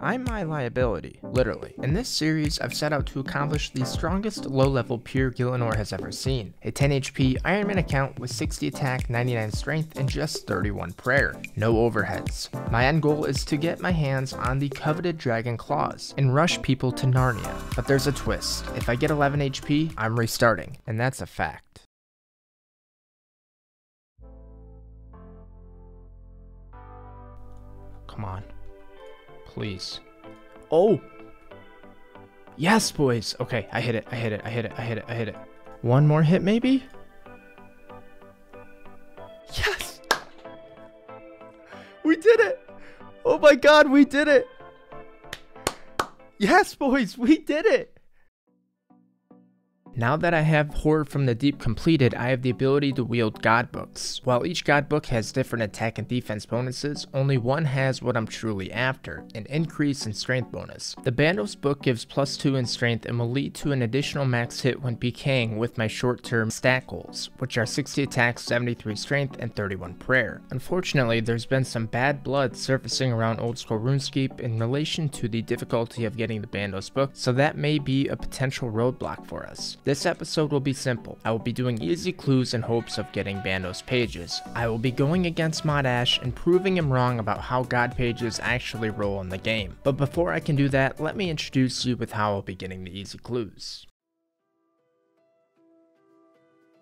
I'm my liability, literally. In this series, I've set out to accomplish the strongest low-level pure Gielinor has ever seen. A 10 HP Ironman account with 60 attack, 99 strength, and just 31 prayer. No overheads. My end goal is to get my hands on the coveted Dragon Claws and rush people to Narnia. But there's a twist. If I get 11 HP, I'm restarting, and that's a fact. Come on. Please. Oh! Yes, boys! Okay, I hit it. One more hit, maybe? Yes! We did it! Oh my god, we did it! Yes, boys, we did it! Now that I have Horde from the Deep completed, I have the ability to wield God Books. While each God Book has different attack and defense bonuses, only one has what I'm truly after, an increase in strength bonus. The Bandos Book gives +2 in strength and will lead to an additional max hit when PKing with my short-term stack goals, which are 60 attack, 73 strength, and 31 prayer. Unfortunately, there's been some bad blood surfacing around Old School Runescape in relation to the difficulty of getting the Bandos Book, so that may be a potential roadblock for us. This episode will be simple. I will be doing easy clues in hopes of getting Bandos pages. I will be going against Mod Ash and proving him wrong about how God pages actually roll in the game. But before I can do that, let me introduce you with how I'll be getting the easy clues.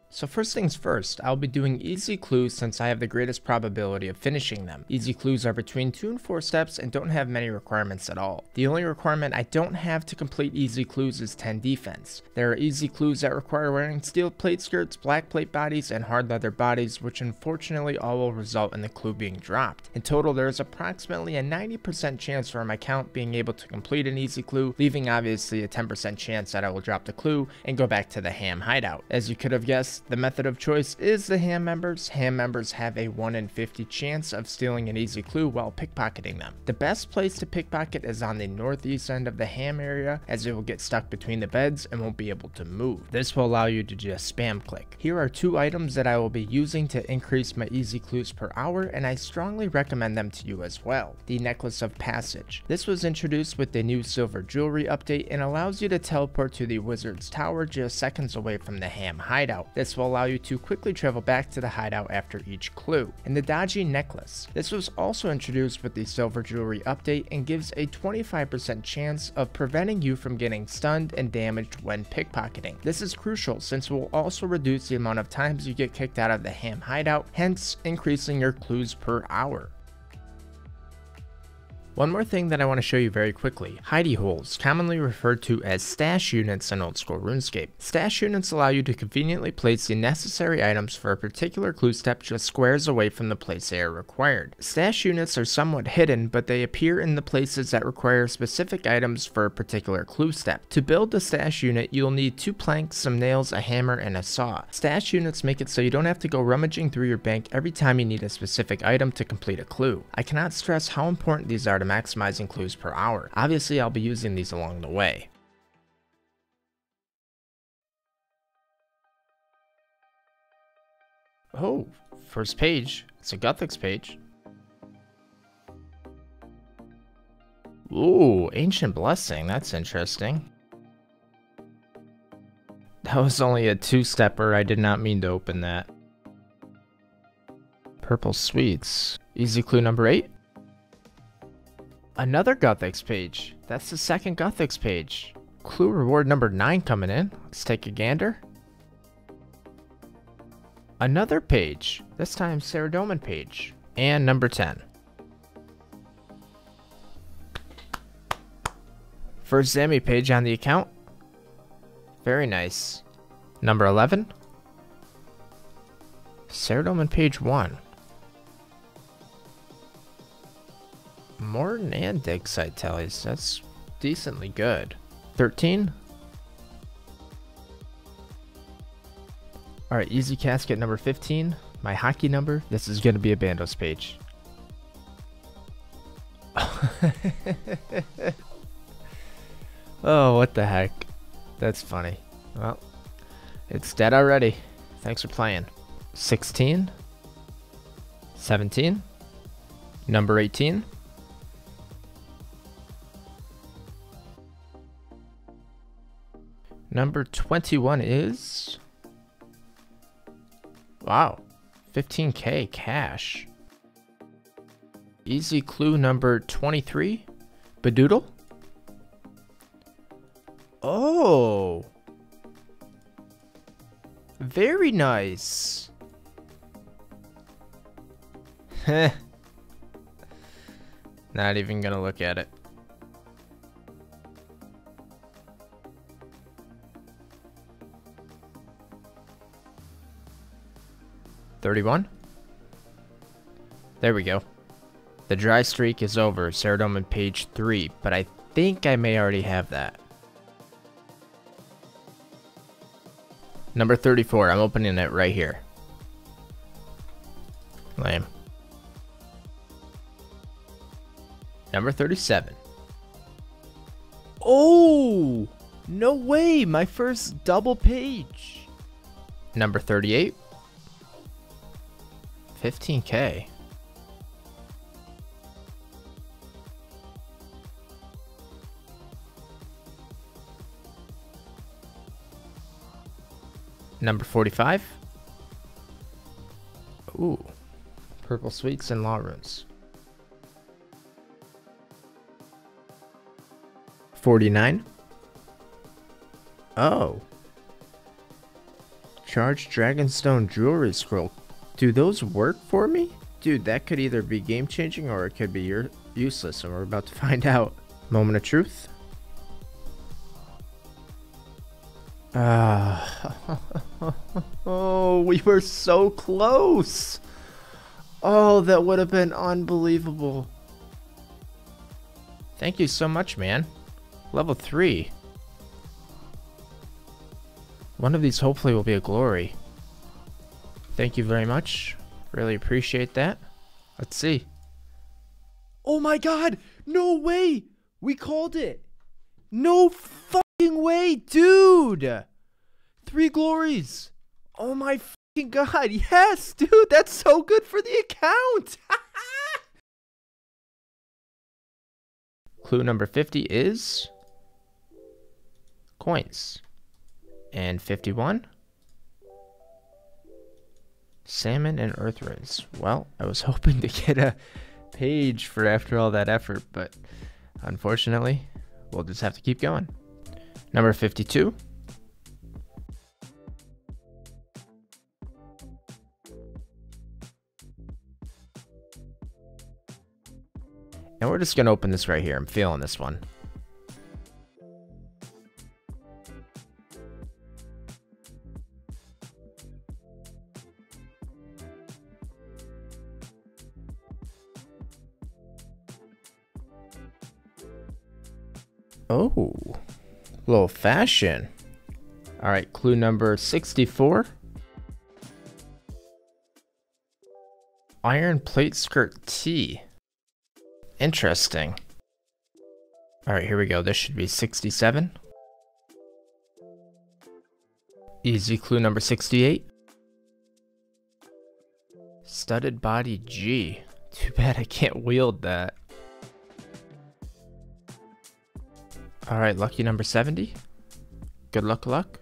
So first things first, I'll be doing easy clues since I have the greatest probability of finishing them. Easy clues are between 2 and 4 steps and don't have many requirements at all. The only requirement I don't have to complete easy clues is 10 defense. There are easy clues that require wearing steel plate skirts, black plate bodies, and hard leather bodies, which unfortunately all will result in the clue being dropped. In total, there is approximately a 90% chance for my count being able to complete an easy clue, leaving obviously a 10% chance that I will drop the clue and go back to the ham hideout. As you could have guessed, the method of choice is the ham members. Ham members have a 1 in 50 chance of stealing an easy clue while pickpocketing them. The best place to pickpocket is on the northeast end of the ham area, as it will get stuck between the beds and won't be able to move. This will allow you to just spam click. Here are 2 items that I will be using to increase my easy clues per hour, and I strongly recommend them to you as well. The necklace of passage. This was introduced with the new silver jewelry update and allows you to teleport to the Wizard's Tower just seconds away from the ham hideout. This will allow you to quickly travel back to the hideout after each clue. And the dodgy necklace. This was also introduced with the silver jewelry update and gives a 25% chance of preventing you from getting stunned and damaged when pickpocketing. This is crucial since it will also reduce the amount of times you get kicked out of the ham hideout, hence increasing your clues per hour. One more thing that I want to show you very quickly, hidey holes, commonly referred to as stash units in Old School RuneScape. Stash units allow you to conveniently place the necessary items for a particular clue step just squares away from the place they are required. Stash units are somewhat hidden, but they appear in the places that require specific items for a particular clue step. To build the stash unit, you'll need 2 planks, some nails, a hammer, and a saw. Stash units make it so you don't have to go rummaging through your bank every time you need a specific item to complete a clue. I cannot stress how important these are to maximizing clues per hour. Obviously, I'll be using these along the way. Oh, first page. It's a Gothics page. Ooh, Ancient Blessing. That's interesting. That was only a 2-stepper. I did not mean to open that. Purple sweets. Easy clue number 8. Another Gothics page. That's the second Gothics page. Clue reward number 9 coming in. Let's take a gander. Another page. This time Saradomin page. And number 10. First Zammy page on the account. Very nice. Number 11. Saradomin page 1. Morton and digsite tellies, that's decently good. 13. Alright, easy casket number 15. My hockey number. This is going to be a Bandos page. Oh, what the heck. That's funny. Well, it's dead already. Thanks for playing. 16. 17. Number 18. Number 21 is... wow, 15k cash. Easy clue number 23, Bedoodle. Oh, very nice. Heh. Not even gonna look at it. Thirty-one. There we go. The dry streak is over. Saradomin page 3, but I think I may already have that. Number 34. I'm opening it right here. Lame. Number 37. Oh, no way! My first double page. Number 38. 15k. Number 45. Ooh, purple sweets and law runes. 49. Oh, Charged Dragonstone Jewelry Scroll. Do those work for me? Dude, that could either be game-changing or it could be useless, and we're about to find out. Moment of truth. Oh, we were so close. Oh, that would have been unbelievable. Thank you so much, man. Level 3. One of these hopefully will be a glory. Thank you very much. Really appreciate that. Let's see. Oh my god! No way! We called it! No fucking way, dude! 3 glories! Oh my fucking god! Yes, dude! That's so good for the account! Clue number 50 is... coins. And 51... salmon and earth runes. Well, I was hoping to get a page for after all that effort, but unfortunately, we'll just have to keep going. Number 52. And we're just gonna open this right here. I'm feeling this one. Oh, little fashion. All right, clue number 64. Iron plate skirt T. Interesting. All right, here we go. This should be 67. Easy clue number 68. Studded body G. Too bad I can't wield that. All right, lucky number 70. Good luck, luck.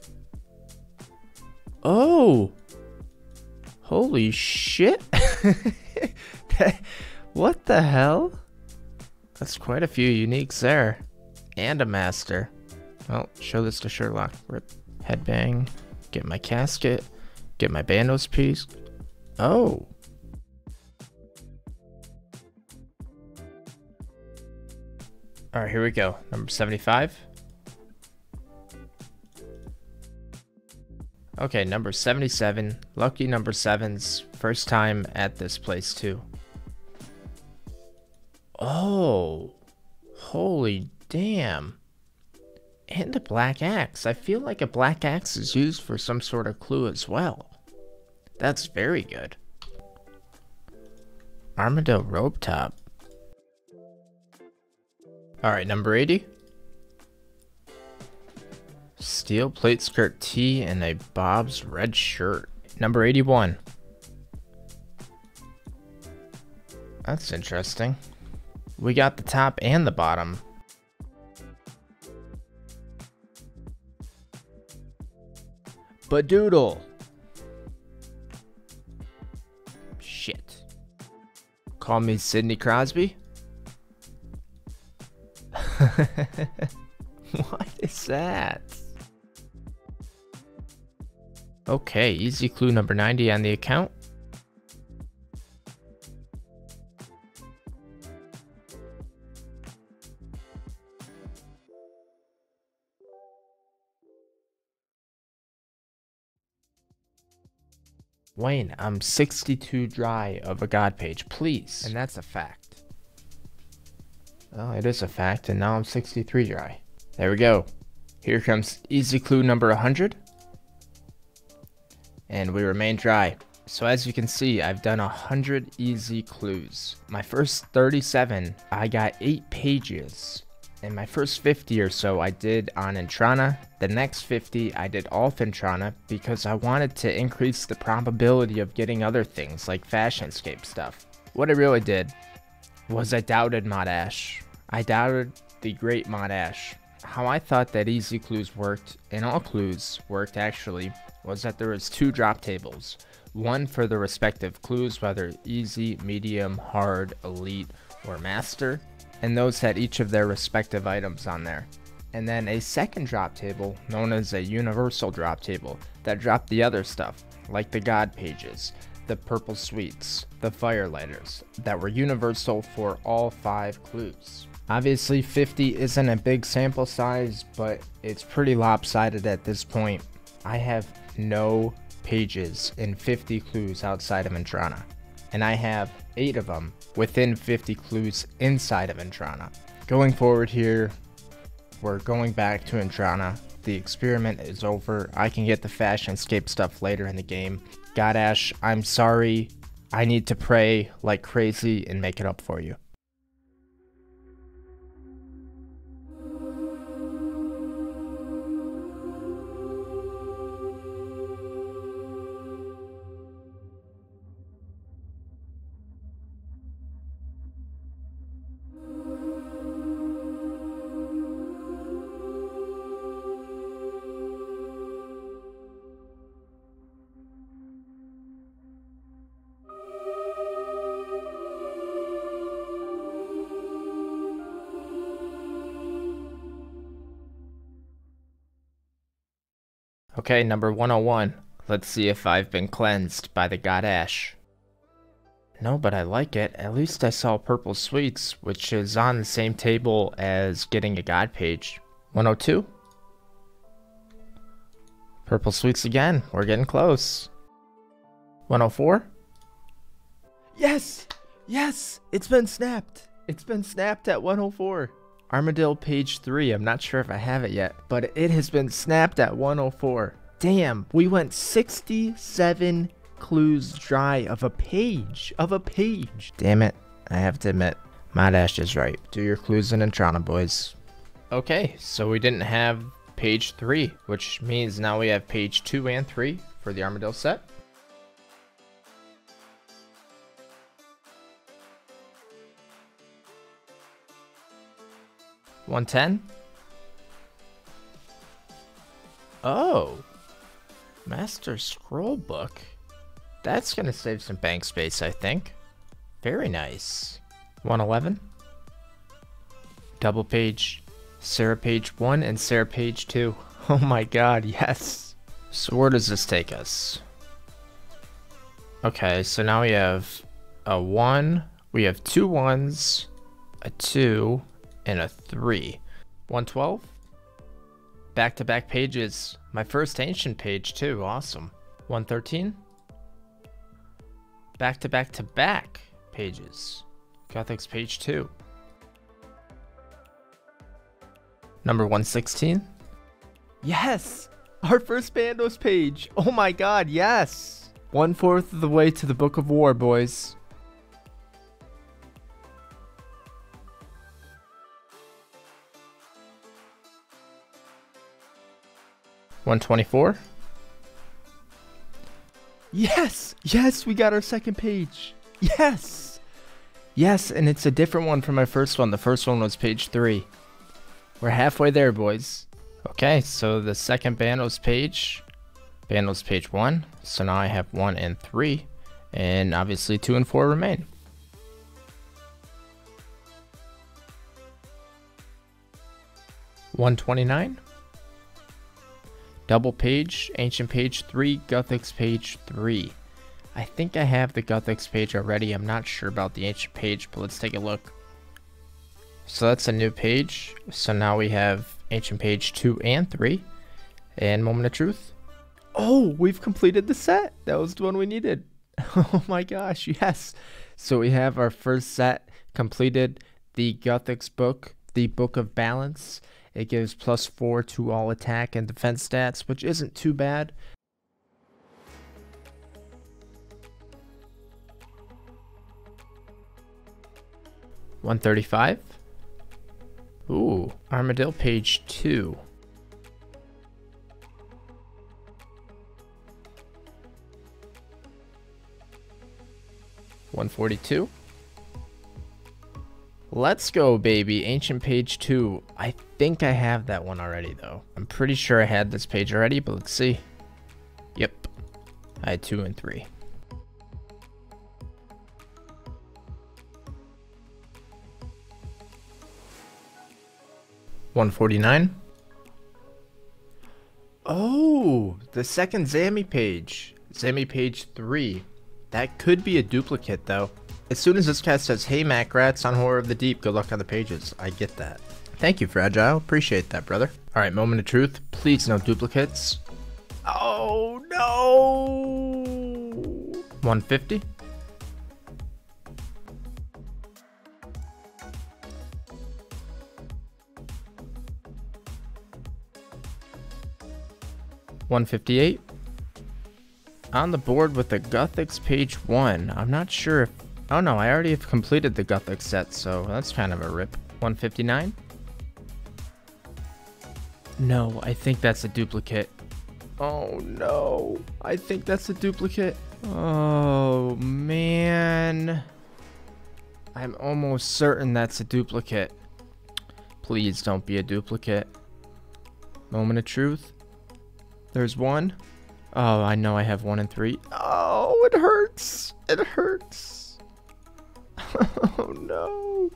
Oh, holy shit. What the hell? That's quite a few uniques there. And a master. Well, show this to Sherlock. Rip. Headbang. Get my casket. Get my Bandos piece. Oh. All right, here we go. Number 75. Okay, number 77. Lucky number 7's first time at this place too. Oh, holy damn. And a black axe. I feel like a black axe is used for some sort of clue as well. That's very good. Armadyl robe top. All right, number 80. Steel plate skirt T and a Bob's red shirt. Number 81. That's interesting. We got the top and the bottom. Badoodle. Shit. Call me Sidney Crosby? What is that? Okay, easy clue number 90 on the account. Wayne, I'm 62 dry of a god page, please. And that's a fact. Well, it is a fact, and now I'm 63 dry. There we go. Here comes easy clue number 100. And we remain dry. So as you can see, I've done 100 easy clues. My first 37, I got 8 pages. And my first 50 or so I did on Entrana. The next 50 I did off Entrana because I wanted to increase the probability of getting other things like FashionScape stuff. What I really did was I doubted Mod Ash. I doubted the great Mod Ash. How I thought that easy clues worked, and all clues worked actually, was that there was 2 drop tables. One for the respective clues, whether easy, medium, hard, elite, or master. And those had each of their respective items on there. And then a second drop table, known as a universal drop table, that dropped the other stuff, like the God pages, the purple sweets, the fire lighters, that were universal for all 5 clues. Obviously 50 isn't a big sample size, but it's pretty lopsided at this point. I have no pages in 50 clues outside of Entrana. And I have 8 of them within 50 clues inside of Entrana. Going forward here, we're going back to Entrana. The experiment is over. I can get the FashionScape stuff later in the game. God Ash, I'm sorry. I need to pray like crazy and make it up for you. Okay, number 101. Let's see if I've been cleansed by the God Ash. No, but I like it. At least I saw Purple Sweets, which is on the same table as getting a God page. 102? Purple Sweets again. We're getting close. 104? Yes! Yes! It's been snapped! It's been snapped at 104. Armadale page 3, I'm not sure if I have it yet, but it has been snapped at 104. Damn, we went 67 clues dry of a page, Damn it, I have to admit, Mod Ash is right. Do your clues in Entrana, boys. Okay, so we didn't have page 3, which means now we have page 2 and 3 for the Armadale set. .110. Oh, Master Scroll Book. That's gonna save some bank space, I think. Very nice. 111. Double page, Sarah page 1 and Sarah page 2. Oh my God, yes. So where does this take us? Okay, so now we have a 1. We have 2 1s, a 2. And a 3. 112. Back to back pages. My first ancient page too. Awesome. 113. Back to back to back pages. Gothics page 2. Number 116. Yes! Our first Bandos page. Oh my God, yes! 1/4 of the way to the Book of War, boys. .124. Yes! Yes, we got our second page. Yes! Yes, and it's a different one from my first one. The first one was page 3. We're halfway there, boys. Okay, so the second Bandos page Bandos page 1. So now I have 1 and 3, and obviously 2 and 4 remain. $129. Double page, Ancient page 3, Gothics page 3. I think I have the Gothics page already. I'm not sure about the Ancient page, but let's take a look. So that's a new page. So now we have Ancient page 2 and 3. And Moment of Truth. Oh, we've completed the set. That was the one we needed. Oh my gosh, yes. So we have our first set completed. The Gothics book, the Book of Balance. It gives +4 to all attack and defense stats, which isn't too bad. $135. Ooh, Armadale page 2. $142. Let's go, baby. Ancient page 2. I think I have that one already, though. I'm pretty sure I had this page already, but let's see. Yep. I had 2 and 3. $149. Oh, the second Zammy page. Zammy page 3. That could be a duplicate, though. As soon as this cat says, "Hey, Mac Rats on Horde of the Deep, good luck on the pages," I get that. Thank you, Fragile. Appreciate that, brother. All right, Moment of Truth. Please, no duplicates. Oh, no! $150. $158. On the board with the Gothics page 1. I'm not sure if... oh no, I already have completed the Gothic set, so that's kind of a rip. $159? No, I think that's a duplicate. Oh no, I think that's a duplicate. Oh man. I'm almost certain that's a duplicate. Please don't be a duplicate. Moment of Truth. There's one. Oh, I know I have 1 and 3. Oh, it hurts. It hurts. Oh, no.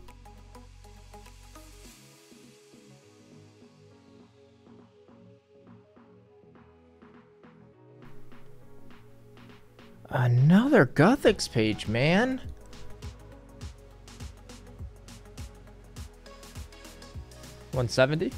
Another Gothics page, man. $170.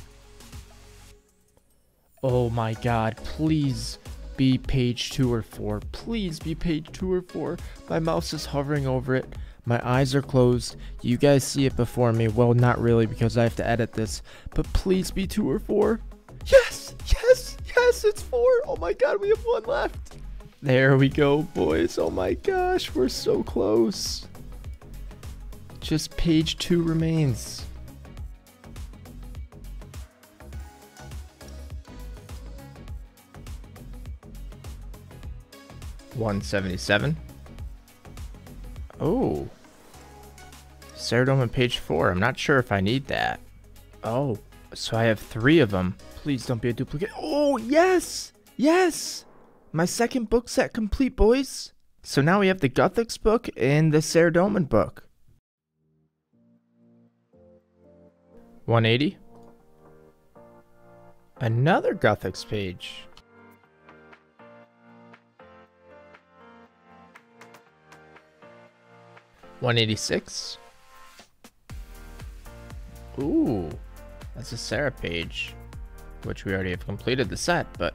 Oh, my God. Please. Be page 2 or 4. Please be page 2 or 4. My mouse is hovering over it. My eyes are closed. You guys see it before me. Well, not really, because I have to edit this. But please be 2 or 4. Yes, yes, yes. It's 4. Oh my God, we have 1 left. There we go, boys. Oh my gosh, we're so close. Just page 2 remains. $177. Oh. Saradomin page 4. I'm not sure if I need that. Oh, so I have 3 of them. Please don't be a duplicate. Oh, yes! Yes! My second book set complete, boys. So now we have the Gothics book and the Saradomin book. $180. Another Gothics page. $186. Ooh, that's a Sarah page, which we already have completed the set, but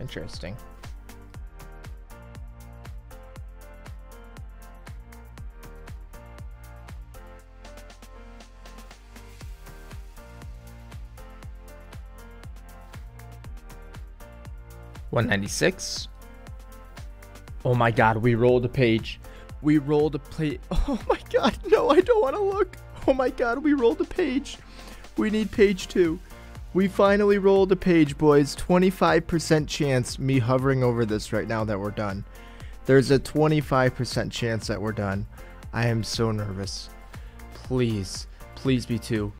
interesting. $196. Oh my God, we rolled a page. We rolled a plate. Oh my God, no, I don't want to look. Oh my God, we rolled a page. We need page 2. We finally rolled a page, boys. 25% chance, me hovering over this right now, that we're done. There's a 25% chance that we're done. I am so nervous. Please, please be 2.